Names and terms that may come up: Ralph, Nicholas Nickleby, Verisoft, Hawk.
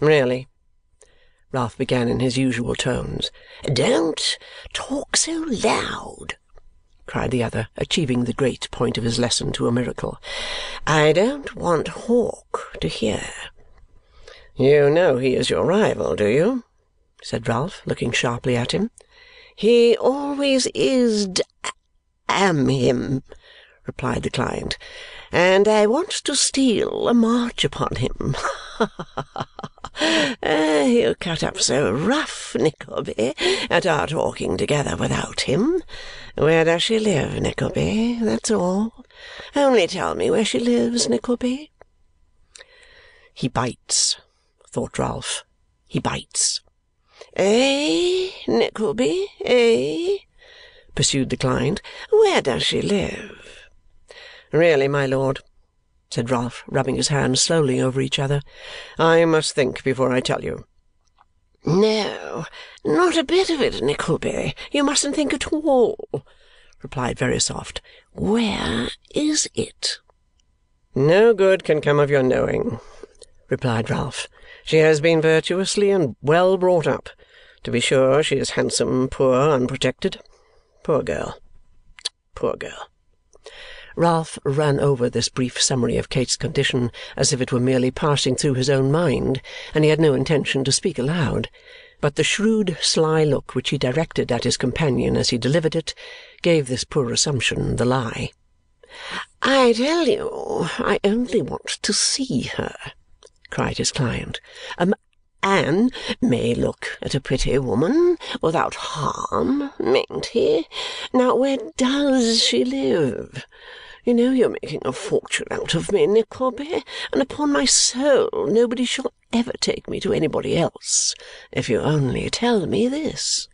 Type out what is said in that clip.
Really," Ralph began in his usual tones. "Don't talk so loud," cried the other, achieving the great point of his lesson to a miracle. "I don't want Hawk to hear." "You know he is your rival, do you?" said Ralph, looking sharply at him. "He always is, damn him," replied the client, "and I want to steal a march upon him. You cut up so rough, Nickleby, at our talking together without him. Where does she live, Nickleby? That's all. Only tell me where she lives, Nickleby." "He bites," thought Ralph. "He bites." "Eh, Nickleby, eh?" pursued the client. "Where does she live?" "Really, my lord," said Ralph, rubbing his hands slowly over each other, "I must think before I tell you." "No, not a bit of it, Nickleby. You mustn't think at all," replied Verisoft. "Where is it?" "No good can come of your knowing," replied Ralph. "She has been virtuously and well brought up. To be sure, she is handsome, poor, unprotected. Poor girl, poor girl." Ralph ran over this brief summary of Kate's condition as if it were merely passing through his own mind, and he had no intention to speak aloud. But the shrewd, sly look which he directed at his companion as he delivered it gave this poor assumption the lie. "I tell you, I only want to see her," cried his client. "A man may look at a pretty woman without harm, mayn't he? Now, where does she live? You know you're making a fortune out of me, Nickleby, and upon my soul nobody shall ever take me to anybody else if you only tell me this."